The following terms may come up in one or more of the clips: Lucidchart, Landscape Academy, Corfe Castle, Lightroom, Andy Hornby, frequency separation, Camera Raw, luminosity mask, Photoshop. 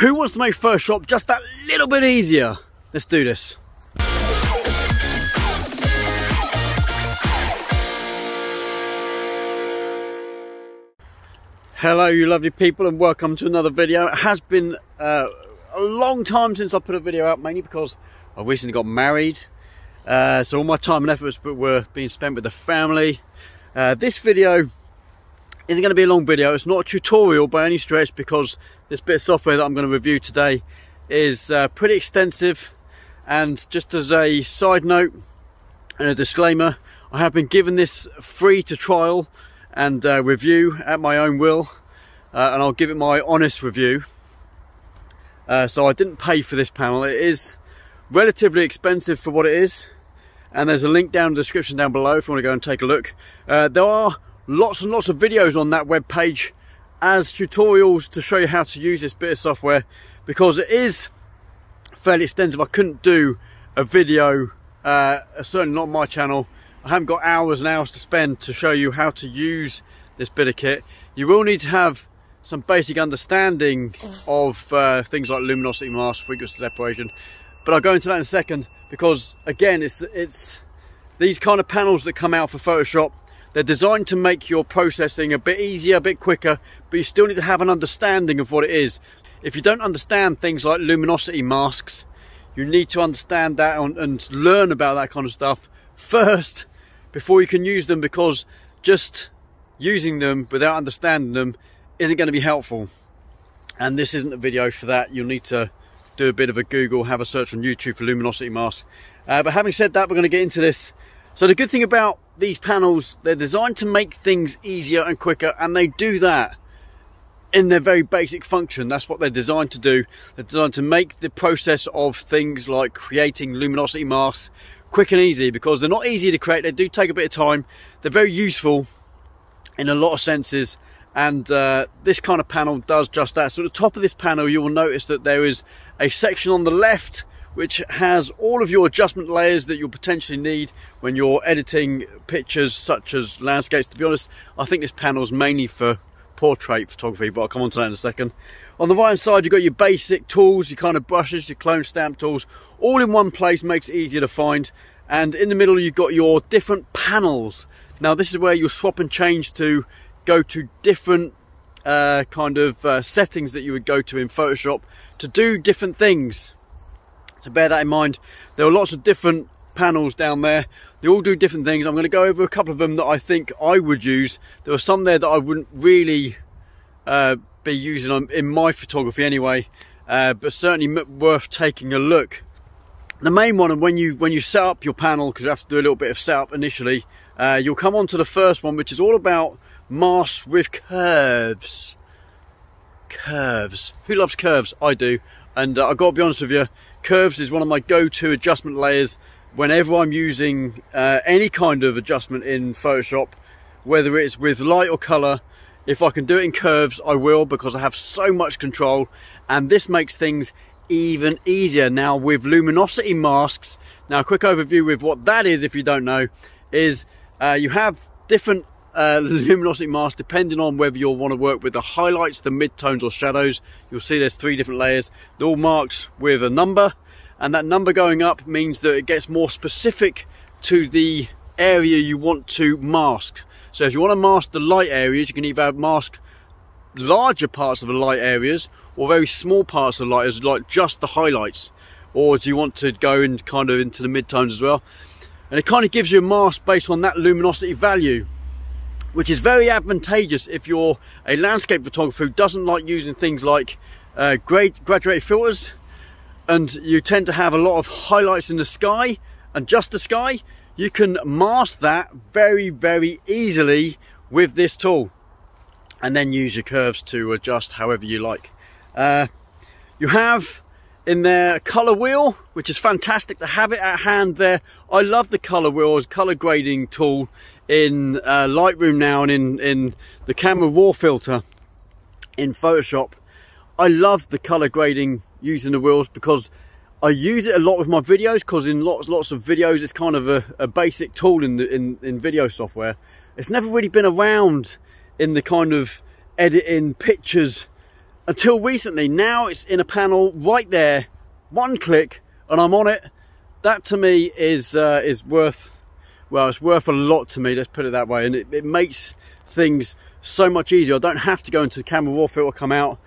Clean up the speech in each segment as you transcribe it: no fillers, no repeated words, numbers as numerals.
Who wants to make Photoshop just that little bit easier? Let's do this. Hello you lovely people and welcome to another video. It has been a long time since I put a video out, mainly because I recently got married. So all my time and efforts were being spent with the family. This video isn't going to be a long video. It's not a tutorial by any stretch because this bit of software that I'm going to review today is pretty extensive. And just as a side note and a disclaimer, I have been given this free to trial and review at my own will, and I'll give it my honest review. So I didn't pay for this panel. It is relatively expensive for what it is, and there's a link down in the description down below if you want to go and take a look. There are lots and lots of videos on that web page as tutorials to show you how to use this bit of software because it is fairly extensive. I couldn't do a video, certainly not on my channel. I haven't got hours and hours to spend to show you how to use this bit of kit. You will need to have some basic understanding of things like luminosity mask, frequency separation, but I'll go into that in a second because again, it's these kind of panels that come out for Photoshop. They're designed to make your processing a bit easier, a bit quicker, but you still need to have an understanding of what it is. If you don't understand things like luminosity masks, you need to understand that and learn about that kind of stuff first before you can use them, because just using them without understanding them isn't going to be helpful. And this isn't a video for that. You'll need to do a bit of a Google, have a search on YouTube for luminosity masks. But having said that, we're going to get into this. So the good thing about these panels, they're designed to make things easier and quicker, and they do that in their very basic function. That's what they're designed to do. They're designed to make the process of things like creating luminosity masks quick and easy, because they're not easy to create. They do take a bit of time. They're very useful in a lot of senses, and this kind of panel does just that. So at the top of this panel, you will notice that there is a section on the left which has all of your adjustment layers that you'll potentially need when you're editing pictures such as landscapes. To be honest, I think this panel's mainly for portrait photography, but I'll come on to that in a second. On the right hand side, you've got your basic tools, your kind of brushes, your clone stamp tools, all in one place, makes it easier to find. And in the middle, you've got your different panels. Now this is where you'll swap and change to go to different kind of settings that you would go to in Photoshop to do different things. So bear that in mind. There are lots of different panels down there. They all do different things. I'm going to go over a couple of them that I think I would use. There are some there that I wouldn't really be using in my photography anyway, but certainly worth taking a look. The main one, and when you set up your panel, because you have to do a little bit of setup initially, you'll come on to the first one, which is all about masks with curves. Curves. Who loves curves? I do. And I've got to be honest with you, curves is one of my go-to adjustment layers whenever I'm using any kind of adjustment in Photoshop, whether it's with light or color. If I can do it in curves, I will, because I have so much control, and this makes things even easier. Now with luminosity masks, now a quick overview of what that is if you don't know, is you have different luminosity mask depending on whether you'll want to work with the highlights, the midtones or shadows. You'll see there's three different layers. They're all marked with a number, and that number going up means that it gets more specific to the area you want to mask. So if you want to mask the light areas, you can either mask larger parts of the light areas or very small parts of the light areas, like just the highlights, or do you want to go in kind of into the midtones as well. And it kind of gives you a mask based on that luminosity value, which is very advantageous if you're a landscape photographer who doesn't like using things like graduated filters, and you tend to have a lot of highlights in the sky and just the sky. You can mask that very, very easily with this tool, and then use your curves to adjust however you like. You have in there a color wheel, which is fantastic to have it at hand there. I love the color wheel as a color grading tool in Lightroom now, and in the Camera Raw filter in Photoshop. I love the color grading using the wheels because I use it a lot with my videos, because in lots of videos it's kind of a basic tool in video software. It's never really been around in the kind of editing pictures until recently. Now it's in a panel right there, one click, and I'm on it. That to me is worth, well, it's worth a lot to me, let's put it that way. And it makes things so much easier. I don't have to go into the Camera Raw filter, come out,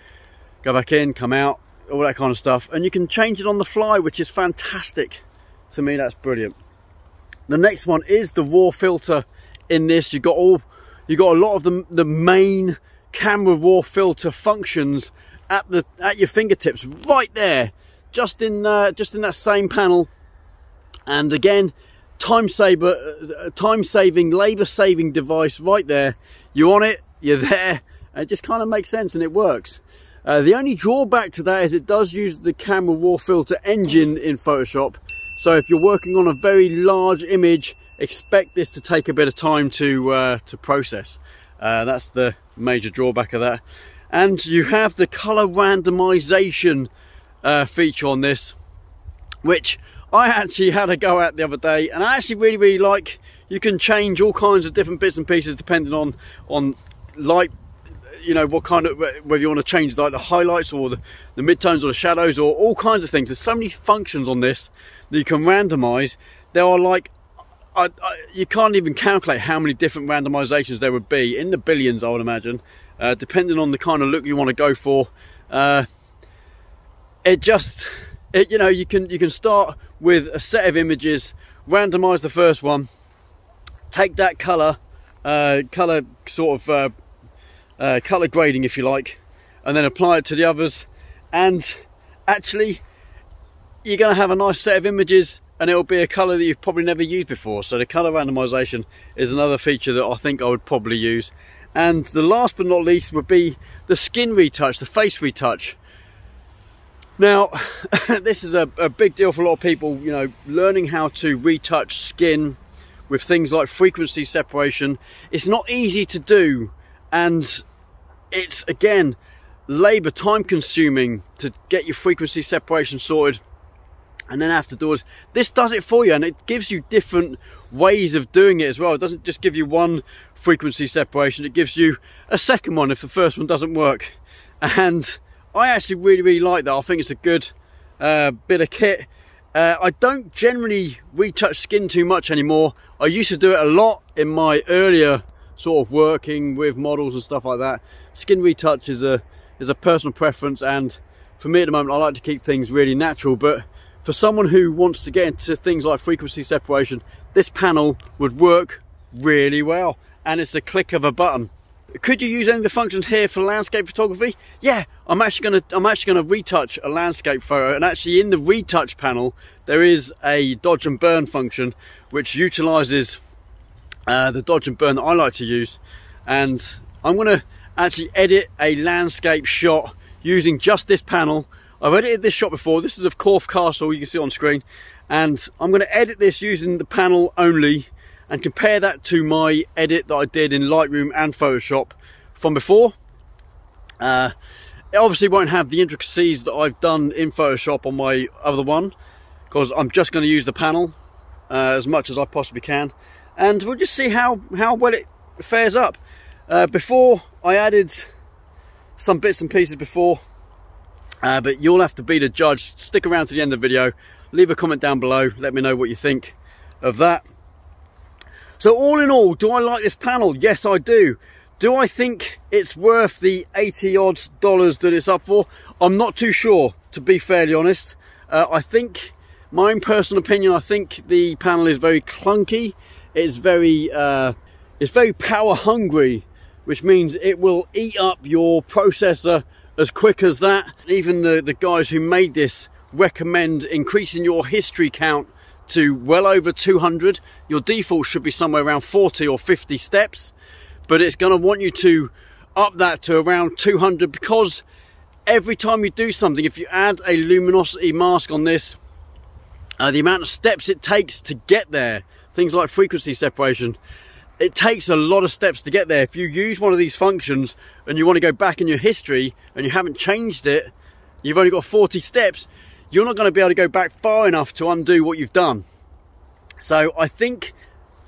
go back in, come out, all that kind of stuff. And you can change it on the fly, which is fantastic. To me, that's brilliant. The next one is the raw filter. In this, you got a lot of the main Camera Raw filter functions at your fingertips, right there, just in that same panel. And again, time saving, labor saving device right there. You're on it, you're there. It just kind of makes sense and it works. The only drawback to that is it does use the Camera Raw filter engine in Photoshop. So if you're working on a very large image, expect this to take a bit of time to process. That's the major drawback of that. And you have the color randomization feature on this, which I actually had a go at the other day, and I actually really like. You can change all kinds of different bits and pieces depending on light, you know, what kind of, whether you want to change like the highlights or the midtones or the shadows or all kinds of things. There's so many functions on this that you can randomize. There are like, you can't even calculate how many different randomizations there would be, in the billions I would imagine, depending on the kind of look you want to go for. You know, you can start with a set of images, randomize the first one, take that color grading, if you like, and then apply it to the others, and actually you're going to have a nice set of images. And it'll be a colour that you've probably never used before. So the colour randomisation is another feature that I think I would probably use. And the last but not least would be the skin retouch, the face retouch. Now, this is a big deal for a lot of people, you know, learning how to retouch skin with things like frequency separation. It's not easy to do. And it's, again, labour, time consuming to get your frequency separation sorted. And then afterwards, this does it for you, and it gives you different ways of doing it as well. It doesn't just give you one frequency separation, it gives you a second one if the first one doesn't work. And I actually really like that. I think it's a good bit of kit. I don't generally retouch skin too much anymore. I used to do it a lot in my earlier sort of working with models and stuff like that. Skin retouch is a personal preference, and for me at the moment, I like to keep things really natural. But for someone who wants to get into things like frequency separation, this panel would work really well, and it's the click of a button. Could you use any of the functions here for landscape photography? Yeah, I'm actually gonna retouch a landscape photo, and actually in the retouch panel there is a dodge and burn function which utilizes the dodge and burn that I like to use, and I'm gonna actually edit a landscape shot using just this panel. I've edited this shot before. This is of Corfe Castle, you can see on screen. And I'm going to edit this using the panel only and compare that to my edit that I did in Lightroom and Photoshop from before. It obviously won't have the intricacies that I've done in Photoshop on my other one, because I'm just going to use the panel as much as I possibly can. And we'll just see how well it fares up. Before, I added some bits and pieces before. But you'll have to be the judge. Stick around to the end of the video, leave a comment down below, let me know what you think of that. So all in all, do I like this panel? Yes, I do. Do I think it's worth the $80 odd that it's up for? I'm not too sure, to be fairly honest. I think, my own personal opinion, I think the panel is very clunky. It's very power hungry, which means it will eat up your processor as quick as that. Even the guys who made this recommend increasing your history count to well over 200. Your default should be somewhere around 40 or 50 steps, but it's going to want you to up that to around 200, because every time you do something, if you add a luminosity mask on this, the amount of steps it takes to get there, things like frequency separation, it takes a lot of steps to get there. If you use one of these functions and you want to go back in your history and you haven't changed it, you've only got 40 steps, you're not going to be able to go back far enough to undo what you've done. So I think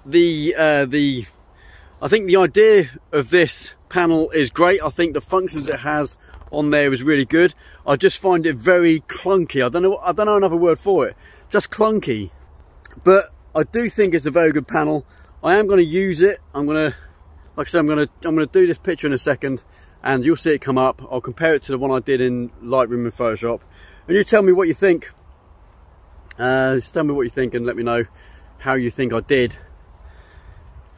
the idea of this panel is great. I think the functions it has on there is really good. I just find it very clunky. I don't know another word for it. Just clunky. But I do think it's a very good panel. I am going to use it. Like I said, I'm going to do this picture in a second, and you'll see it come up. I'll compare it to the one I did in Lightroom and Photoshop, and you tell me what you think. Just tell me what you think and let me know how you think I did.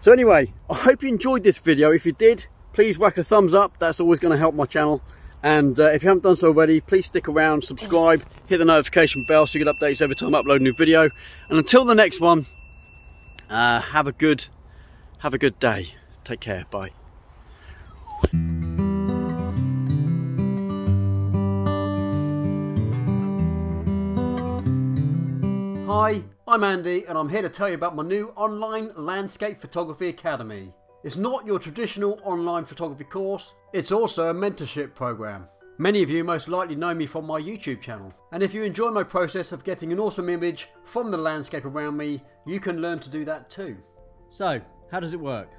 So anyway, I hope you enjoyed this video. If you did, please whack a thumbs up. That's always going to help my channel. And if you haven't done so already, please stick around, subscribe, hit the notification bell so you get updates every time I upload a new video. And until the next one, have a good day. Take care. Bye. Hi, I'm Andy and I'm here to tell you about my new online Landscape Photography Academy. It's not your traditional online photography course, it's also a mentorship program. Many of you most likely know me from my YouTube channel. And if you enjoy my process of getting an awesome image from the landscape around me, you can learn to do that too. So, how does it work?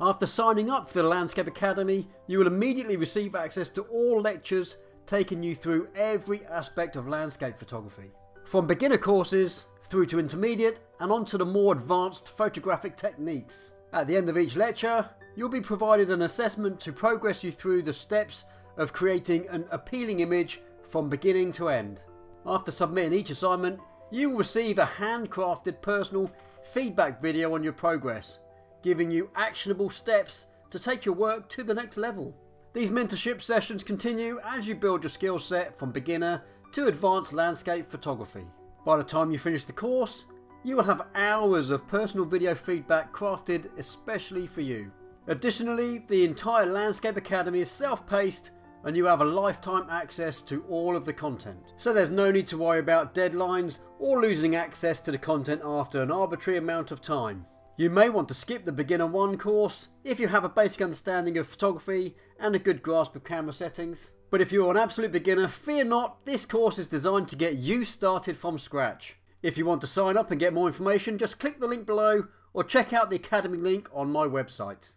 After signing up for the Landscape Academy, you will immediately receive access to all lectures taking you through every aspect of landscape photography. From beginner courses through to intermediate and onto the more advanced photographic techniques. At the end of each lecture, you'll be provided an assessment to progress you through the steps of creating an appealing image from beginning to end. After submitting each assignment, you will receive a handcrafted personal feedback video on your progress, giving you actionable steps to take your work to the next level. These mentorship sessions continue as you build your skill set from beginner to advanced landscape photography. By the time you finish the course, you will have hours of personal video feedback crafted especially for you. Additionally, the entire Landscape Academy is self-paced and you have a lifetime access to all of the content. So there's no need to worry about deadlines or losing access to the content after an arbitrary amount of time. You may want to skip the Beginner 1 course if you have a basic understanding of photography and a good grasp of camera settings. But if you're an absolute beginner, fear not, this course is designed to get you started from scratch. If you want to sign up and get more information, just click the link below or check out the Academy link on my website.